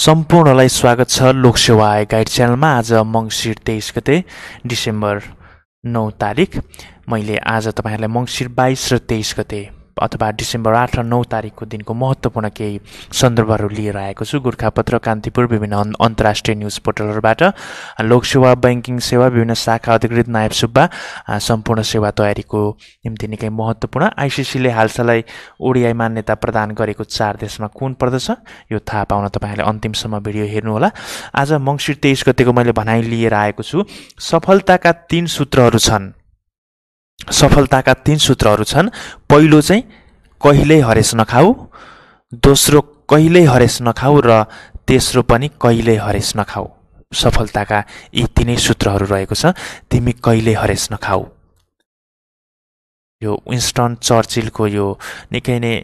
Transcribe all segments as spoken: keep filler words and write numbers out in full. सम्पूर्णलाई स्वागत छ लोकसेवा आय गाइड च्यानलमा। आज मंसिर तेईस गते डिसेम्बर नौ तारिख मैले आज तपाईहरुलाई मंसिर बाईस र तेईस गते अथवा डिसेम्बर आठ र नौ तारिखको दिनको महत्त्वपूर्ण केही सन्दर्भहरु लिएर आएको छु। गोरखापत्र कान्तिपुर विभिन्न अन्तर्राष्ट्रिय न्यूज पोर्टलहरुबाट लोकसेवा बैंकिङ सेवा विभिन्न शाखा अधिकृत नायब सुब्बा सम्पूर्ण सेवा तयारीको निम्ति निकै महत्त्वपूर्ण। आईसीसी ले हालसालै ओडीआई मान्यता प्रदान गरेको चार देशमा कुन पर्दछ यो थाहा पाउन तपाईहरुले अन्तिमसम्म भिडियो हेर्नु होला। आज मंसिर तेईस गतेको मैले भनाई लिएर आएको छु। सफलताका तीन सूत्रहरु छन् सफलताका तीन सूत्रहरु छन्। पहिलो चाहिँ कहिल्यै हरेस नखाऊ, दोस्रो कहिल्यै हरेस नखाऊ र तेस्रो पनि कहिल्यै हरेस नखाऊ। सफलताका यी तीनै सूत्रहरु रहेको छ। तिमी कहिल्यै हरेस नखाऊ, यो विन्स्टन चर्चिलको यो निकै नै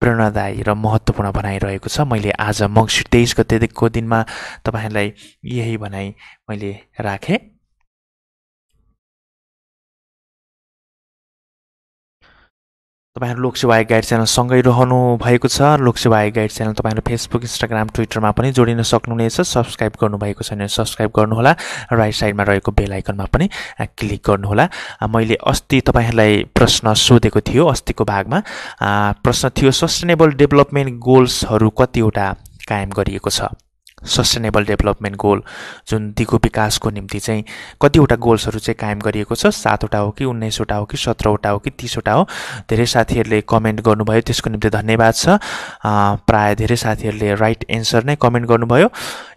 प्रेरणादायी र महत्त्वपूर्ण भनाई रहेको छ। मैले आज मंसिर तेईस गतेको दिनमा तपाईहरुलाई यही भनाई मैले राखे। तपाईहरु लोकसेवा गाइड च्यानल सँगै रहनु भएको छ। लोकसेवा गाइड च्यानल तपाईहरु फेसबुक, इन्स्टाग्राम, ट्विटरमा पनि जोडिन सक्नुहुनेछ। सब्स्क्राइब गर्नु भएको छैन सब्स्क्राइब गर्नुहोला, राइट साइडमा रहेको बेल आइकनमा पनि क्लिक गर्नुहोला। मैले अस्ति तपाईहरुलाई प्रश्न सोधेको थियो, अस्तिको भागमा प्रश्न थियो सस्टेनेबल डेभलपमेन्ट गोल्सहरु कतिवटा कायम गरिएको छ। सस्टेनेबल डेभलपमेन्ट गोल जुन दिगो विकासको निम्ति चाहिँ कतिवटा गोल्सहरु चाहिँ कायम गरिएको छ, सातवटा हो कि उन्नाइसवटा हो कि सत्रहवटा हो कि तीसवटा हो। धेरै साथीहरुले कमेन्ट गर्नुभयो, त्यसको निम्ति धन्यवाद छ। प्राय धेरै साथीहरुले राइट एन्सर नै कमेन्ट गर्नुभयो।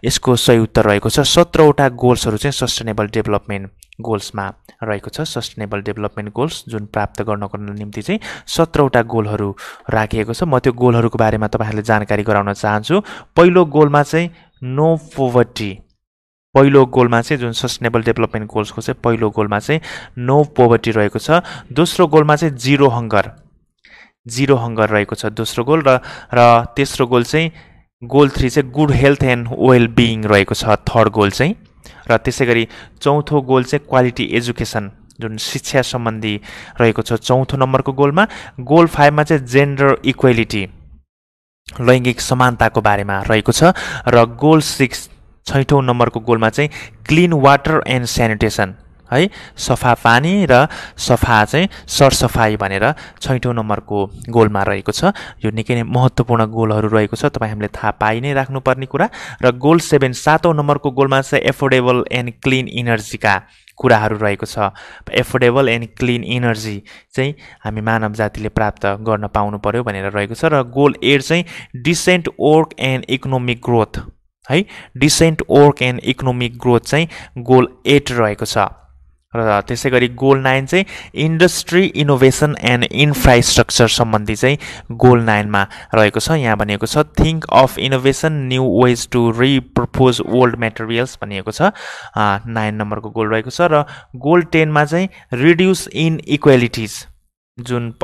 यसको सही उत्तर रहेको छ सत्रहवटा गोल्सहरु चाहिँ सस्टेनेबल डेभलपमेन्ट गोल्समा रहेको छ। सस्टेनेबल डेभलपमेन्ट गोल्स जुन प्राप्त गर्नको निम्ति चाहिँ सत्रहवटा गोलहरु राखिएको छ। म त्यो गोलहरुको बारेमा तपाईहरुलाई जानकारी गराउन चाहन्छु। पहिलो गोलमा चाहिँ नो पोवर्टी, पहिलो गोलमा चाहिँ जुन सस्टेनेबल डेभलपमेन्ट गोल्सको चाहिँ पहिलो गोलमा चाहिँ नो पोवर्टी रहेको छ। दोस्रो गोलमा चाहिँ जीरो हंगर, जीरो हंगर रहेको छ दोस्रो गोल। र र तेस्रो गोल चाहिँ गोल थ्री चाहिँ good health and well being रहेको छ थर्ड गोल चाहिँ। र त्यसैगरी चौथो गोल चाहिँ क्वालिटी एजुकेसन जुन शिक्षा सम्बन्धी रहेको छ चौथो नम्बरको गोलमा। गोल पाँचमा चाहिँ जेन्डर इक्वालिटी, लैंगिक समानताको बारेमा रहेको छ। र गोल सिक्स छैटौं नम्बरको गोलमा चाहिँ क्लीन वाटर एन्ड स्यानिटेसन, है सफा पानी र सफा चाहिँ सरसफाई भनेर छैटौं नम्बरको गोलमा रहेको छ। यो निकै नै महत्त्वपूर्ण गोलहरु रहेको छ, तपाई हामीले थाहा पाइ नै राख्नुपर्ने कुरा। र गोल सेभेन सातौं नम्बरको गोलमा चाहिँ एफोर्डेबल एन्ड क्लीन इनर्जीका कुराहरु रहेको छ। एफोर्डेबल एन्ड क्लीन इनर्जी चाहिँ हामी मानव जातिले प्राप्त गर्न पाउनु पर्यो भनेर रहेको छ। र गोल एट चाहिँ decent work and economic growth, है decent work and economic growth चाहिँ गोल एट रहेको छ। र त्यसैगरी गोल नाइन चाहिँ इन्डस्ट्री इनोभेसन एन्ड इन्फ्रास्ट्रक्चर सम्बन्धी चाहिँ गोल नाइनमा रहेको छ। यहाँ भनेको छ think of innovation new ways to repurpose old materials भनेको छ, नाइन नम्बरको गोल रहेको छ। र गोल टेनमा चाहिँ रिड्युस इनइक्वालिटीज जुन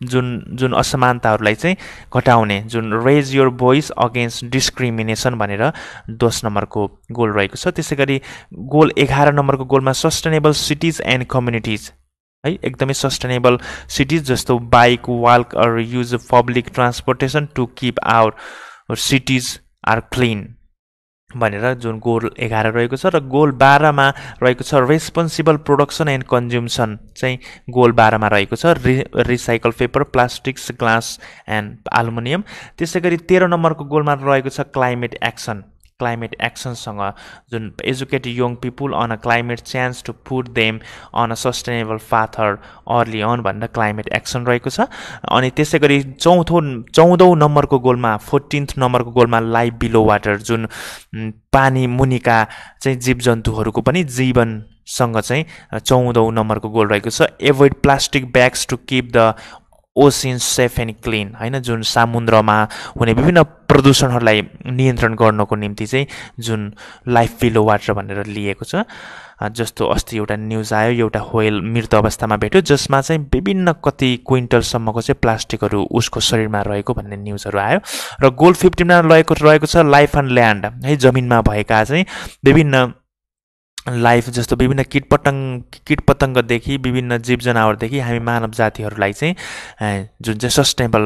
जुन जुन असमानताहरूलाई चाहिँ घटाउने, जुन raise your voice against discrimination भनेर दस नम्बरको गोल रहेको छ। त्यसैगरी गोल एघार नम्बरको गोलमा सस्टेनेबल सिटीज एन्ड कम्युनिटीज, है एकदमै सस्टेनेबल सिटीज जस्तो bike, walk or use public transportation to keep our cities are clean भनेर जुन गोल एघार रहेको छ। र गोल बाह्रमा रहेको छ रेस्पोन्सिबल प्रोडक्सन एन्ड कन्ज्युम्सन चाहिँ गोल बाह्रमा रहेको छ। Re recycle paper, plastics, glass and aluminium. त्यसैगरी तेह्र नम्बरको गोलमा रहेको छ क्लाइमेट एक्सन, क्लाइमेट एक्सनसँग जुन educate young people on a climate change to put them on a sustainable path early on भनेर क्लाइमेट एक्सन रहेको छ। अनि त्यसैगरी चौथो चौधौँ नम्बरको गोलमा फोर्टिन्थ नम्बरको गोलमा लाइफ बिलो वाटर जुन पानी मुनिका चाहिँ जीवजन्तुहरूको पनि जीवनसँग चाहिँ चौधौँ नम्बरको गोल रहेको छ। Avoid plastic bags to keep the ocean safe and clean, हैन जुन समुद्रमा हुने विभिन्न प्रदूषणहरूलाई नियन्त्रण गर्नको निम्ति चाहिँ जुन लाइफ बिलो वाटर भनेर लिएको छ। जस्तो अस्ति एउटा न्यूज आयो, एउटा व्हेल मृत अवस्थामा भेट्यो जसमा चाहिँ विभिन्न कति क्विन्टल सम्मको चाहिँ प्लास्टिकहरु उसको शरीरमा रहेको भन्ने न्यूजहरु आयो। र गोल पन्ध्रमा रहेको रहेको छ लाइफ एन्ड ल्यान्ड, है जमिनमा भएका चाहिँ विभिन्न लाइफ जस्तो विभिन्न कीटपतङ्ग कीटपतङ्गदेखि विभिन्न जीव जनावरदेखि हामी मानव जातिहरुलाई चाहिँ जुन चाहिँ सस्टेनेबल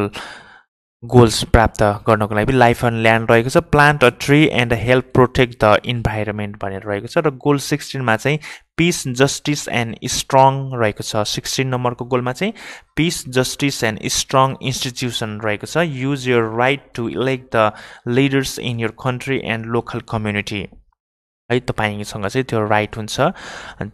गोल्स प्राप्त गर्नको लागि लाइफ अन ल्यान्ड रहेको छ plant a tree and help protect the environment भनेर रहेको छ र गोल सोह्र मा चाहिँ पीस जस्टिस एन्ड स्ट्रङ रहेको छ सोह्र नम्बरको गोलमा चाहिँ peace justice and strong institution रहेको छ use your right to elect the leaders in your country and local community है तपाईसँग चाहिँ त्यो राइट हुन्छ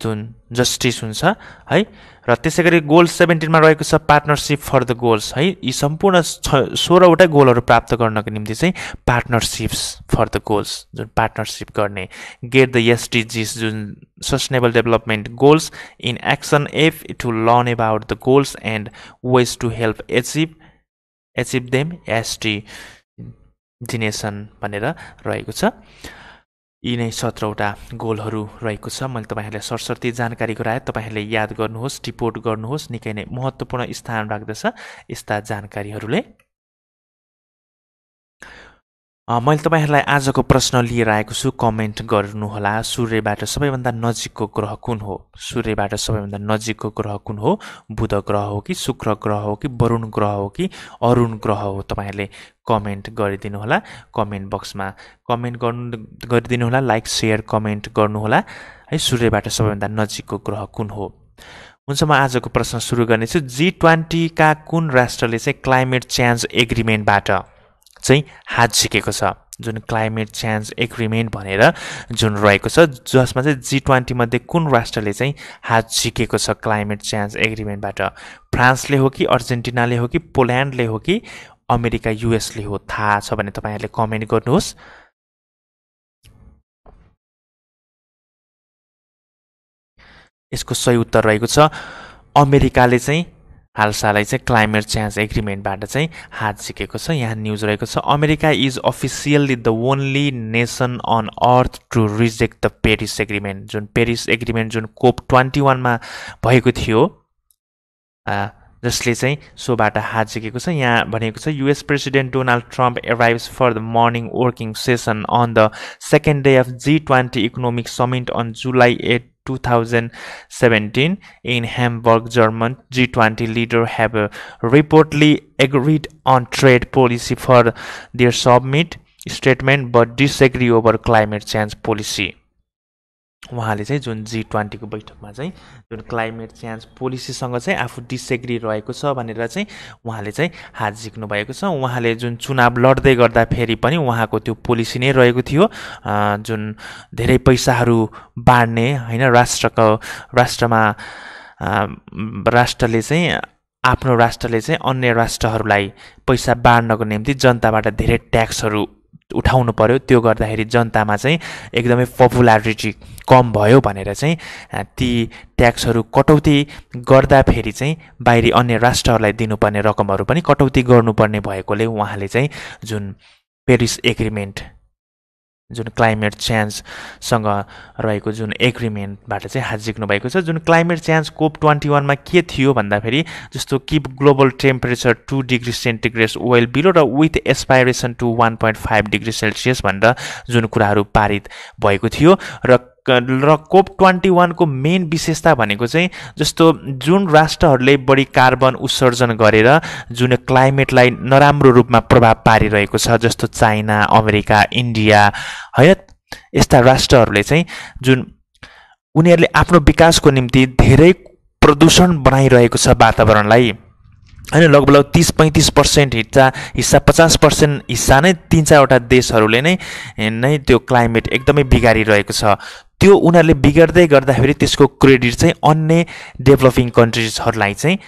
जुन जस्टिस हुन्छ है र त्यसैगरी गोल सत्रह मा रहेको छ पार्टनरशिप फर द गोल्स है यी सम्पूर्ण सोह्र वटा गोलहरु प्राप्त गर्नको निम्ति चाहिँ पार्टनरशिप्स फर द गोल्स जुन पार्टनरशिप गर्ने गेट द एसडीजीस जुन sustainable development goals in action F to learn about the goals and ways to help achieve achieve them एसटी डिनेसन भनेर रहेको छ यी नै सत्रह वटा गोलहरु रहेको छ मैले तपाईहरुलाई सरसर्ती जानकारी गराए तपाईहरुले याद गर्नुहोस् रिपोर्ट गर्नुहोस् निकै नै महत्त्वपूर्ण स्थान राख्दछ यस्ता जानकारीहरुले मैले तपाईहरुलाई आजको प्रश्न लिएर आएको छु कमेन्ट गर्नु होला सूर्यबाट सबैभन्दा नजिकको ग्रह कुन हो सूर्यबाट सबैभन्दा नजिकको ग्रह कुन हो बुध ग्रह हो कि शुक्र ग्रह हो कि वरुण ग्रह हो कि अरुण ग्रह हो तपाईहरुले कमेन्ट गरिदिनु होला कमेन्ट बक्समा कमेन्ट गर्नु गरिदिनु होला लाइक शेयर कमेन्ट गर्नु होला है सूर्यबाट सबैभन्दा नजिकको ग्रह कुन हो हुन्छ म आजको प्रश्न सुरु गर्नेछु जी ट्वेन्टी का कुन राष्ट्रले चाहिँ क्लाइमेट चेन्ज एग्रीमेन्टबाट चाहिँ हात झिकेको छ जुन क्लाइमेट चेन्ज एग्रीमेन्ट भनेर जुन रहेको छ जसमा चाहिँ जी ट्वेन्टी मध्ये कुन राष्ट्रले चाहिँ हात झिकेको छ क्लाइमेट चेन्ज एग्रीमेन्टबाट फ्रान्सले हो कि अर्जेन्टिनाले हो कि पोल्यान्डले हो कि अमेरिका यूएस ले हो थाहा छ भने तपाईहरुले कमेन्ट गर्नुहोस् यसको सही उत्तर रहेको छ अमेरिकाले चाहिँ हालसालै चाहिँ क्लाइमेट चेन्ज एग्रीमेन्टबाट चाहिँ हात झिकेको छ यहाँ न्यूज रहेको छ America is officially the only nation on earth to reject the Paris agreement जुन पेरिस एग्रीमेन्ट जुन कोप ट्वेन्टी वन मा भएको थियो आ जसले चाहिँ सोबाट हात झिकेको छ यहाँ भनेको छ US president Donald Trump arrives for the morning working session on the second day of G twenty economic summit on July eight two thousand seventeen in Hamburg, Germany. G twenty leaders have reportedly agreed on trade policy for their summit statement but disagree over climate change policy. उहाँले चाहिँ जुन G twenty को बैठकमा चाहिँ जुन climate change पोलिसीसँग चाहिँ आफू disagree रहेको छ भनेर चाहिँ उहाँले चाहिँ हात झिक्नु भएको छ उहाँले जुन चुनाव लड्दै गर्दा फेरि पनि उहाँको त्यो पोलिसी नै रहेको थियो जुन धेरै पैसाहरू बाड्ने हैन राष्ट्रको राष्ट्रमा राष्ट्रले चाहिँ आफ्नो राष्ट्रले चाहिँ अन्य राष्ट्रहरूलाई पैसा बाड्नको निम्ति जनताबाट धेरै ट्याक्सहरू उठाउनु पर्यो त्यो गर्दाखेरि जनतामा चाहिँ एकदमै पपुल्यारिटी कम भयो भनेर चाहिँ ती ट्याक्सहरू कटौती गर्दा फेरि चाहिँ बाहिरी अन्य राष्ट्रहरूलाई दिनुपर्ने रकमहरू पनि कटौती गर्नुपर्ने भएकोले उहाँले चाहिँ जुन पेरिस एग्रीमेन्ट जुन क्लाइमेट चेन्जसँग रहेको जुन एग्रीमेन्टबाट चाहिँ हात झिक्नु भएको छ जुन climate change COP twenty one मा के थियो भन्दाखेरि जस्तो keep global temperature two degree centigrade well below र with aspiration to one point five degree Celsius भनेर जुन कुराहरू पारित भएको थियो र र कोप ट्वेन्टी वन को मेन विशेषता भनेको चाहिँ जस्तो जुन राष्ट्रहरूले बढी कार्बन उत्सर्जन गरेर जुन क्लाइमेटलाई नराम्रो रूपमा प्रभाव पारिरहेको छ जस्तो चाइना अमेरिका इन्डिया है यस्ता राष्ट्रहरूले चाहिँ जुन उनीहरूले आफ्नो विकासको निम्ति धेरै प्रदूषण बनाइरहेको छ वातावरणलाई अनि लगभग तीस पैंतीस प्रतिशत हिस्सा हिस्सा पचास प्रतिशत हिस्सा नै तीन चारवटा देशहरूले नै नै त्यो क्लाइमेट एकदमै बिगारिरहेको छ त्यो उनीहरूले बिगार्दै गर्दाखेरि त्यसको क्रेडिट चाहिँ अन्य डेभलपिङ कन्ट्रिजहरूलाई चाहिँ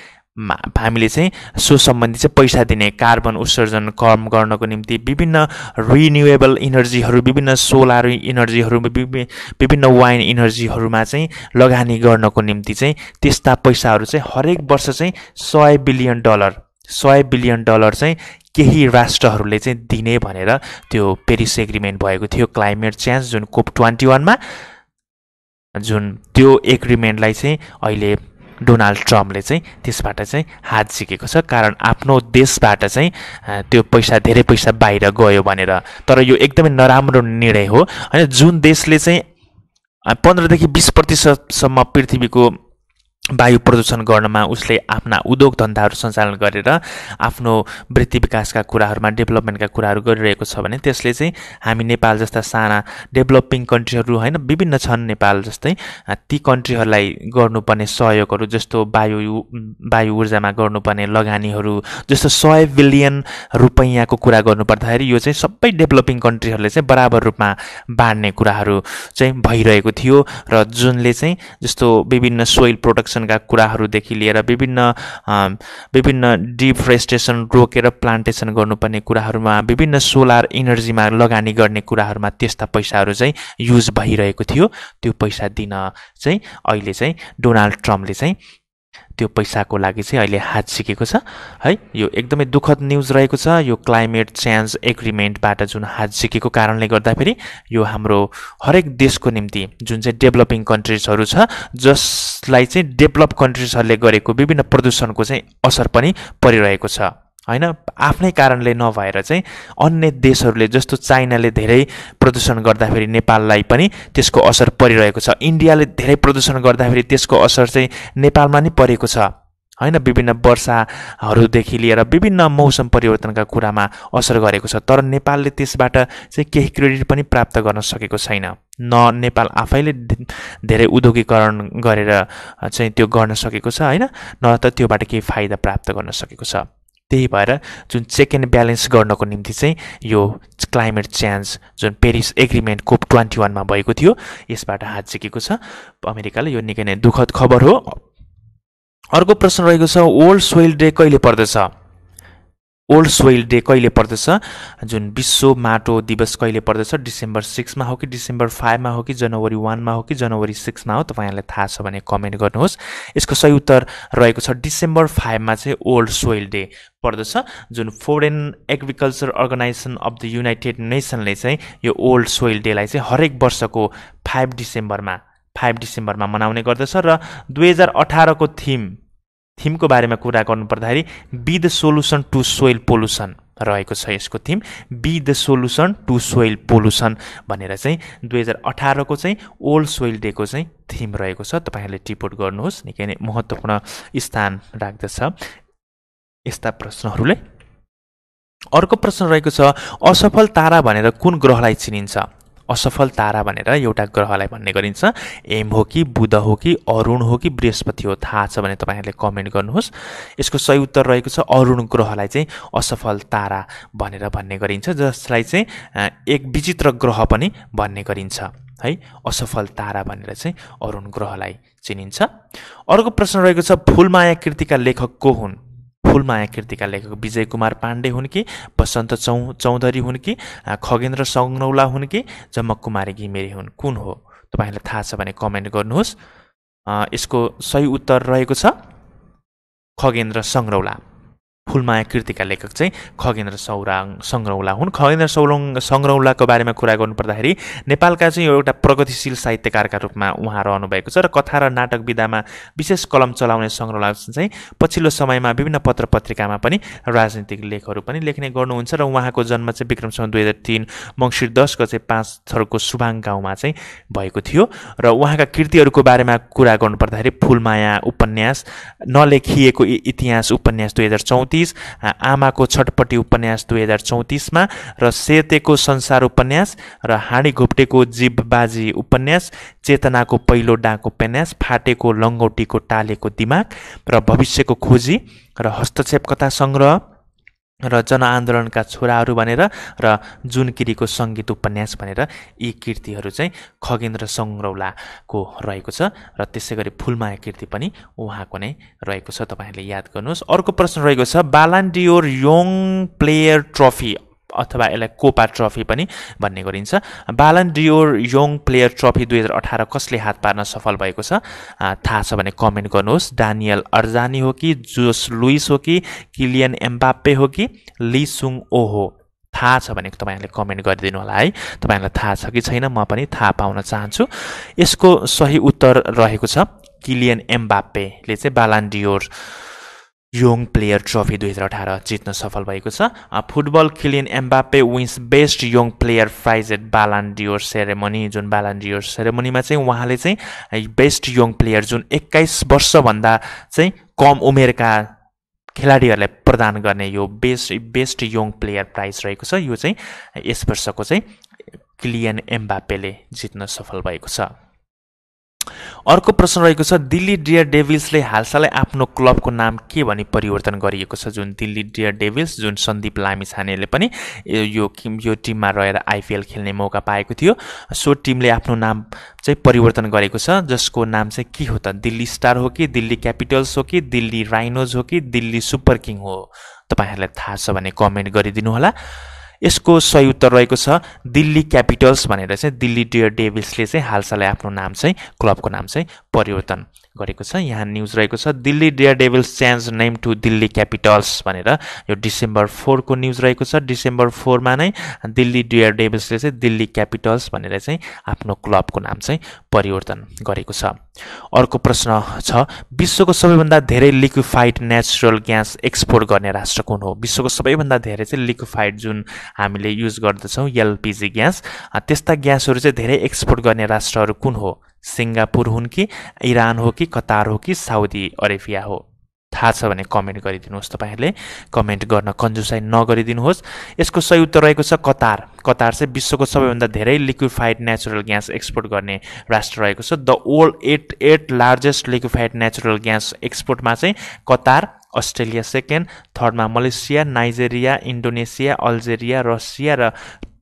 हामीले चाहिँ सो सम्बन्धी चाहिँ पैसा दिने कार्बन उत्सर्जन कम गर्नको निम्ति विभिन्न रिन्युएबल इनर्जीहरू विभिन्न सोलर इनर्जीहरू विभिन्न वाइन इनर्जीहरूमा चाहिँ लगानी गर्नको निम्ति चाहिँ त्यस्ता पैसाहरू चाहिँ हरेक वर्ष चाहिँ सय बिलियन डलर सय बिलियन डलर चाहिँ केही राष्ट्रहरूले चाहिँ दिने भनेर त्यो पेरिस एग्रीमेन्ट भएको थियो क्लाइमेट चेन्ज जुन कोप ट्वेन्टी वन मा जुन त्यो एग्रीमेन्टलाई चाहिँ अहिले डोनाल्ड ट्रम्पले चाहिँ त्यसबाट चाहिँ हात झिकेको छ कारण आफ्नो देशबाट चाहिँ त्यो पैसा धेरै पैसा बाहिर गयो भनेर तर यो एकदमै नराम्रो निर्णय हो हैन जुन देशले चाहिँ पन्ध्रदेखि बीस प्रतिशतसम्म पृथ्वीको वायु प्रदूषण गर्नमा उसले आफ्ना उद्योग धन्दाहरु सञ्चालन गरेर आफ्नो वृत्ति विकासका कुराहरुमा डेभलपमेन्टका कुराहरु गरिरहेको छ भने त्यसले चाहिँ हामी नेपाल जस्ता साना डेभलपिङ कन्ट्रीहरु हैन विभिन्न छन् नेपाल जस्तै ती कन्ट्रीहरुलाई गर्नुपर्ने सहयोगहरु जस्तो वायु वायु ऊर्जामा गर्नुपर्ने लगानीहरु जस्तो सय बिलियन रुपैयाँको कुरा गर्नुपर्दाखेरि यो चाहिँ सबै डेभलपिङ कन्ट्रीहरुले चाहिँ बराबर रूपमा बाँड्ने कुराहरु चाहिँ भइरहेको थियो र जुनले चाहिँ जस्तो विभिन्न सोइल प्रोडक्ट का कुराहरु देखि लिएर विभिन्न विभिन्न डिफरेस्टेशन रोकेर प्लान्टेशन गर्नुपर्ने कुराहरुमा विभिन्न सोलर एनर्जीमा लगानी गर्ने कुराहरुमा त्यस्ता पैसाहरु चाहिँ युज भइरहेको थियो त्यो पैसा दिन चाहिँ अहिले चाहिँ डोनाल्ड ट्रम्पले चाहिँ त्यो पैसाको लागि चाहिँ अहिले हात सिकेको छ है यो एकदमै दुखद न्यूज रहेको छ यो क्लाइमेट चेन्ज एग्रीमेन्टबाट जुन हात सिकेको कारणले गर्दा फेरि यो हाम्रो हरेक देशको निम्ति जुन चाहिँ डेभलपिङ कन्ट्रीजहरु छ जसलाई चाहिँ डेभलप कन्ट्रीजहरुले गरेको विभिन्न प्रदूषणको चाहिँ असर पनि परिरहेको छ हैन आफ्नै कारणले नभएर चाहिँ अन्य देशहरुले जस्तो चाइनाले धेरै प्रदूषण गर्दा फेरि नेपाललाई पनि त्यसको असर परिरहेको छ इन्डियाले धेरै प्रदूषण गर्दा फेरि त्यसको असर चाहिँ नेपालमा नै परेको छ हैन विभिन्न वर्षाहरु देखि लिएर विभिन्न मौसम परिवर्तनका कुरामा असर गरेको छ तर नेपालले त्यसबाट चाहिँ केही क्रेडिट पनि प्राप्त गर्न सकेको छैन न नेपाल आफैले धेरै उद्योगीकरण गरेर चाहिँ त्यो गर्न सकेको छ हैन न त त्योबाट केही फाइदा प्राप्त गर्न सकेको छ त्यही भएर जुन चेक एन्ड ब्यालेन्स गर्नको निम्ति चाहिँ यो क्लाइमेट चेन्ज जुन Paris agreement COP twenty one मा भएको थियो यसबाट हात झिकेको छ अमेरिकाले यो निकै नै दुखद खबर हो अर्को प्रश्न रहेको छ वर्ल्ड सोइल डे कहिले पर्दछ वर्ल्ड सोइल डे कहिले पर्दछ जुन विश्व माटो दिवस कहिले पर्दछ डिसेम्बर सिक्स मा हो कि डिसेम्बर फाइभ मा हो कि जनवरी एक मा हो कि जनवरी सिक्स मा हो तपाईहरुलाई थाहा छ भने कमेन्ट गर्नुहोस् यसको सही उत्तर रहेको छ डिसेम्बर फाइभ मा चाहिँ वर्ल्ड सोइल डे पर्दछ जुन foreign agriculture organisation of the united नेसनले चाहिँ यो वर्ल्ड सोइल डेलाई चाहिँ हरेक वर्षको पाँच डिसेम्बरमा पाँच डिसेम्बरमा मनाउने गर्दछ र दुई हजार अठार को थीम थीम को बारेमा कुरा गर्नु पर्दाखेरि be the solution to soil pollution रहेको छ यसको theme be the solution to soil pollution भनेर चाहिँ दुई हजार अठार को चाहिँ वर्ल्ड सोइल डे को चाहिँ थीम रहेको छ तपाईहरुले टिपोट गर्नुहोस् निकै नै महत्त्वपूर्ण स्थान राख्दछ यस्ता प्रश्नहरुले अर्को प्रश्न रहेको छ असफल तारा भनेर कुन ग्रहलाई चिनिन्छ असफल तारा भनेर एउटा ग्रहलाई भन्ने गरिन्छ एम हो कि बुध हो कि अरुण हो कि बृहस्पति हो थाहा छ भने तपाईहरुले कमेन्ट गर्नुहोस् यसको सही उत्तर रहेको छ अरुण ग्रहलाई चाहिँ असफल तारा भनेर भन्ने गरिन्छ जसलाई चाहिँ एक विचित्र ग्रह पनि भन्ने गरिन्छ है असफल तारा भनेर चाहिँ अरुण ग्रहलाई चिनिन्छ अर्को प्रश्न रहेको छ फूलमाया कृतिका लेखक को हुन् फूलमाया कृतिका लेखक विजय कुमार पाण्डे हुन् कि बसन्त चौ चौधरी हुन् कि खगेन्द्र संग्रौला हुन् कि झमक कुमारी घिमिरे हुन् कुन हो तपाईहरुलाई थाहा छ भने कमेन्ट गर्नुहोस् यसको सही उत्तर रहेको छ खगेन्द्र संग्रौला फूलमाया कृतिका लेखक चाहिँ खगेन्द्र संग्रौला हुन् खगेन्द्र संग्रौलाको बारेमा कुरा गर्नु पर्दाखेरि नेपालका चाहिँ एउटा प्रगतिशील साहित्यकारका रूपमा उहाँ रहनु भएको छ र कथा र नाटक विधामा विशेष कलम चलाउने संग्रौला चाहिँ पछिल्लो समयमा विभिन्न पत्र पत्रिकामा पनि राजनीतिक लेखहरू पनि लेख्ने गर्नुहुन्छ र उहाँको जन्म चाहिँ विक्रम सन् दुई हजार तीन मंगिर दस को चाहिँ पाँच थरको सुबाङ गाउँमा चाहिँ भएको थियो र उहाँका कृतिहरूको बारेमा कुरा गर्नु पर्दाखेरि फूलमाया उपन्यास नलेखिएको इतिहास उपन्यास दुई हजार चौध आमाको छटपटी उपन्यास दुई हजार चौँतीस मा र सेतेको संसार उपन्यास र हाडी घोप्टेको जीवबाजी उपन्यास चेतनाको पहिलो डाक उपन्यास फाटेको लंगौटीको टालेको दिमाग र भविष्यको खोजी र हस्तक्षेप कथा संग्रह र जनआन्दोलनका छोराहरू भनेर र जुनकिरीको संगीत उपन्यास भनेर यी कृतिहरू चाहिँ खगेन्द्र संग्रौलाको रहेको छ र त्यसैगरी फूलमाया कृति पनि उहाँको नै रहेको छ तपाईहरुले याद गर्नुहोस् अर्को प्रश्न रहेको छ Ballon d'Or young player trophy अथवा यसलाई कोपा ट्रफी पनि भन्ने गरिन्छ Ballon d'Or young player trophy दुई हजार अठार कसले हात पार्न सफल भएको छ थाहा छ भने कमेन्ट गर्नुहोस् डानियल अर्जानी हो कि जोस लुइस हो कि किलियन एम्बाप्पे हो कि ली सुङ ओ हो थाहा छ भने तपाईहरुले कमेन्ट गरिदिनु होला है तपाईहरुलाई थाहा छ कि छैन म पनि थाहा पाउन चाहन्छु यसको सही उत्तर रहेको छ किलियन एम्बाप्पेले चाहिँ Ballon d'Or Young Player Trophy twenty eighteen जित्न सफल भएको छ। Football Kylian Mbappe wins best young player prize at Ballon d'Or ceremony, जुन बालन डिओर सेरेमनीमा चाहिँ उहाँले चाहिँ बेस्ट यङ प्लेयर जुन एक्काइस वर्ष भन्दा चाहिँ कम उमेरका खेलाडीहरुलाई प्रदान गर्ने यो best best young player prize रहेको छ। यो चाहिँ यस वर्षको चाहिँ किलियन एम्बाप्पेले जित्न सफल भएको छ। अर्को प्रश्न रहेको छ दिल्ली डेयर डेभिल्सले हालसालै आफ्नो क्लबको नाम के भनी परिवर्तन गरिएको छ, जुन दिल्ली डेयर डेभिल्स जुन सन्दीप लामिछानेले पनि यो यो टिममा रहेर आइपिएल खेल्ने मौका पाएको थियो, सो टिमले आफ्नो नाम चाहिँ परिवर्तन गरेको छ, जसको नाम चाहिँ के हो त, दिल्ली स्टार हो कि दिल्ली क्यापिटल्स हो कि दिल्ली राइनोज हो कि दिल्ली सुपर किङ हो, तपाईहरुलाई थाहा छ भने कमेन्ट गरिदिनु होला। यसको सही उत्तर रहेको छ दिल्ली क्यापिटल्स भनेर चाहिँ दिल्ली डेयर डेभिल्सले चाहिँ हालसालै आफ्नो नाम चाहिँ क्लबको नाम चाहिँ परिवर्तन गरेको छ। यहाँ न्यूज रहेको छ Delhi Daredevils change name to Delhi Capitals भनेर, यो डिसेम्बर फोर को न्यूज रहेको छ। डिसेम्बर फोर मा नै दिल्ली डेयर डेभिल्सले चाहिँ दिल्ली क्यापिटल्स भनेर चाहिँ आफ्नो क्लबको नाम चाहिँ परिवर्तन गरेको छ। अर्को प्रश्न छ विश्वको सबैभन्दा धेरै लिक्विफाइड नेचुरल ग्यास एक्सपोर्ट गर्ने राष्ट्र कुन हो। विश्वको सबैभन्दा धेरै चाहिँ लिक्विफाइड जुन हामीले युज गर्दछौँ एलपीजी ग्यास, त्यस्ता ग्यासहरू चाहिँ धेरै एक्सपोर्ट गर्ने राष्ट्रहरू कुन हो, सिङ्गापुर हुन् कि इरान हो कि कतार हो कि साउदी अरेबिया हो, थाहा छ भने कमेन्ट गरिदिनुहोस्। तपाईहरुले कमेन्ट गर्न कन्जुसाइ नगरिदिनुहोस्। यसको सही उत्तर रहेको छ कतार। कतार चाहिँ विश्वको सबैभन्दा धेरै लिक्विफाइड नेचुरल ग्यास एक्सपोर्ट गर्ने राष्ट्र रहेको छ। The world eight eight largest liquefied natural gas एक्सपोर्टमा चाहिँ कतार, अस्ट्रेलिया सेकेन्ड, थर्डमा Malaysia, Nigeria, Indonesia, Algeria, Russia र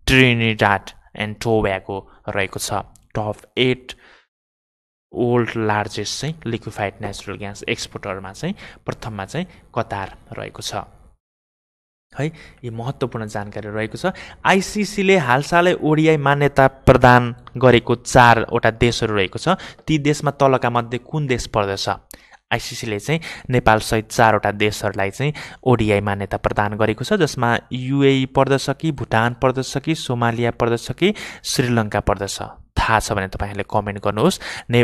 ट्रिनिडाड एन्ड टोब्यागो रहेको छ। टप एट वर्ल्ड लार्जेस्ट चाहिँ लिक्विफाइड नेचुरल ग्यास एक्सपोर्टरमा चाहिँ प्रथममा चाहिँ कतार रहेको छ है। यो महत्त्वपूर्ण जानकारी रहेको छ। आइसिसीले हालसालै ओडिआई मान्यता प्रदान गरेको चारवटा देशहरू रहेको छ, ती देशमा तलका मध्ये कुन देश पर्दछ। आइसिसीले चाहिँ नेपालसहित चारवटा देशहरूलाई चाहिँ ओडिआई मान्यता प्रदान गरेको छ, जसमा युएई पर्दछ कि भुटान पर्दछ कि सोमालिया पर्दछ कि श्रीलङ्का पर्दछ, थाहा छ भने तपाईहरूले कमेन्ट गर्नुहोस्। ने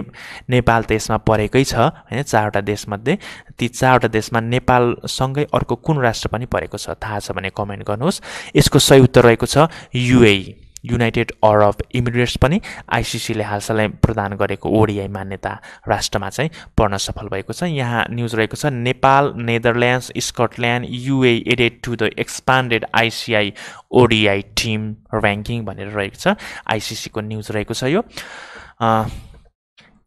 नेपाल त यसमा परेकै छ हैन, चारवटा देशमध्ये ती चारवटा देशमा नेपालसँगै अर्को कुन राष्ट्र पनि परेको छ, थाहा छ भने कमेन्ट गर्नुहोस्। यसको सही उत्तर रहेको छ युएई, युनाइटेड अरब इमिरेट्स पनि आइसिसीले हालसालै प्रदान गरेको ओडिआई मान्यता राष्ट्रमा चाहिँ पर्न सफल भएको छ। यहाँ न्यूज रहेको छ Nepal, Netherlands, Scotland, UAE added to the expanded ICC ODI team ranking भनेर रहेको छ। आइसिसीको न्यूज रहेको छ यो।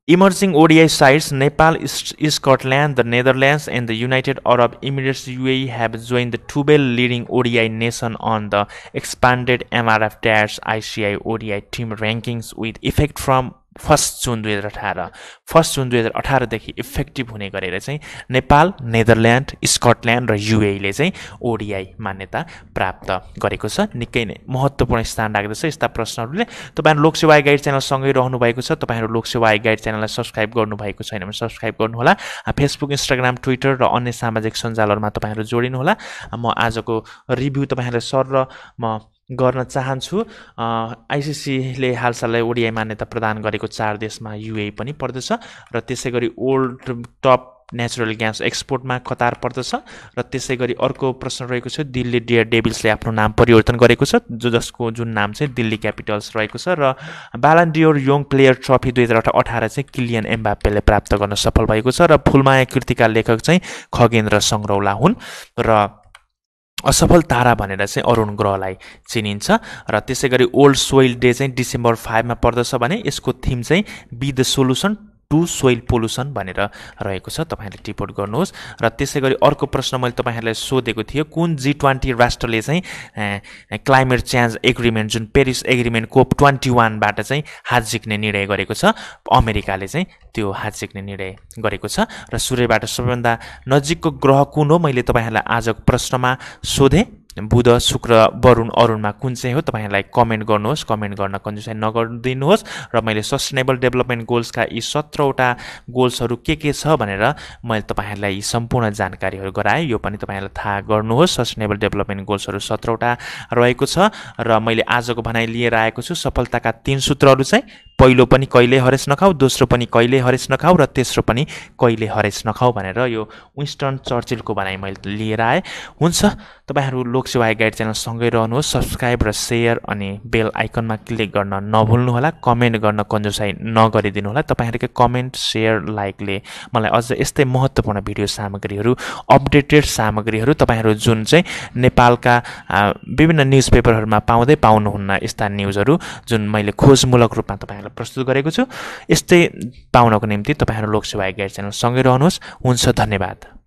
Emerging ODI sides Nepal, Scotland, the Netherlands and the United Arab Emirates UAE have join the twelve leading ODI nation on the expanded MRF tyres ICC ODI team rankings with effect from first जुन दुई हजार अठारह first जुन दुई हजार अठारहदेखि effective हुने गरेर चाहिँ नेपाल, नेदरल्यान्ड, स्कटल्यान्ड र युएईले चाहिँ ओडिआई मान्यता प्राप्त गरेको छ। निकै नै महत्त्वपूर्ण स्थान राख्दछ यस्ता प्रश्नहरूले। तपाईँहरू लोकसेवा गाइड च्यानलसँगै रहनुभएको छ, तपाईँहरू लोकसेवा गाइड च्यानललाई सब्सक्राइब गर्नुभएको छैन भने सब्सक्राइब गर्नुहोला। फेसबुक, इन्स्टाग्राम, ट्विटर र अन्य सामाजिक सञ्जालहरूमा तपाईँहरू जोडिनुहोला। म आजको रिभ्यू तपाईँहरूलाई सर र म गर्न चाहन्छु। आइसिसीले हालसालै ओडिआई मान्यता प्रदान गरेको चार देशमा युएई पनि पर्दछ र त्यसै गरी वर्ल्ड टप नेचुरल ग्यास एक्सपोर्टमा कतार पर्दछ र त्यसै गरी अर्को प्रश्न रहेको छ दिल्ली डेयर डेभिल्सले आफ्नो नाम परिवर्तन गरेको छ, जो जसको जुन नाम चाहिँ दिल्ली क्यापिटल्स रहेको छ। र Ballon d'Or young player trophy दुई हजार अठार चाहिँ किलियन एम्बाप्पेले प्राप्त गर्न सफल भएको छ र फुलमाया कृतिका लेखक चाहिँ खगेन्द्र सङ्ग्रौला हुन् र असफल तारा भनेर चाहिँ अरुण ग्रहलाई चिनिन्छ। र त्यसै गरी ओल्ड सोइल डे चाहिँ डिसेम्बर फाइभमा पर्दछ भने यसको थिम चाहिँ be the solution to soil pollution भनेर रहेको छ, तपाईँहरूले टिपोट गर्नुहोस्। र त्यसै गरी अर्को प्रश्न मैले तपाईँहरूलाई सोधेको थिएँ कुन जी ट्वेन्टी राष्ट्रले चाहिँ क्लाइमेट चेन्ज एग्रिमेन्ट जुन पेरिस एग्रिमेन्ट कोप ट्वेन्टी वानबाट चाहिँ हात झिक्ने निर्णय गरेको छ। अमेरिकाले चाहिँ त्यो हात झिक्ने निर्णय गरेको छ। र सूर्यबाट सबैभन्दा नजिकको ग्रह कुन हो मैले तपाईँहरूलाई आजको प्रश्नमा सोधेँ। बुध शुक्र वरुण अरुणमा कुन चाहिँ हो तपाईहरुलाई कमेन्ट गर्नुहोस् कमेन्ट गर्न कन्जुसाइ नगर्दिनुहोस् र मैले सस्टेनेबल डेभलपमेन्ट गोल्स का यी सत्रह वटा गोल्सहरु के के छ भनेर मैले तपाईहरुलाई यी सम्पूर्ण जानकारीहरु गराए यो पनि तपाईहरुलाई थाहा गर्नुहोस् सस्टेनेबल डेभलपमेन्ट गोल्सहरु सत्रह वटा रहेको छ र मैले आजको भनाइ लिएर आएको छु सफलताका तीन सूत्रहरु चाहिँ पहिलो पनि कहिले हरेस नखाऊ दोस्रो पनि कहिले हरेस नखाऊ र तेस्रो पनि कहिले हरेस नखाऊ भनेर यो विन्स्टन चर्चिल को भनाइ मैले लिएर आए हुन्छ तपाईहरु लोकसेवा गाइड च्यानल सँगै रहनुहोस् सब्स्क्राइब र शेयर अनि बेल आइकनमा क्लिक गर्न नभुल्नु होला कमेन्ट गर्न कन्जुसाइ नगरिदिनु होला तपाईहरुको कमेन्ट शेयर लाइकले मलाई अझ यस्तै महत्त्वपूर्ण भिडियो सामग्रीहरु अपडेटेड सामग्रीहरु तपाईहरु जुन चाहिँ नेपालका विभिन्न न्यूजपेपरहरुमा पाउँदै पाउनुहुन्न यस्ता न्यूजहरु जुन मैले खोजमूलक रूपमा तपाईहरुलाई प्रस्तुत गरेको छु यस्तै पाउनको निम्ति तपाईहरु लोकसेवा गाइड च्यानल सँगै रहनुहोस् हुन्छ धन्यवाद।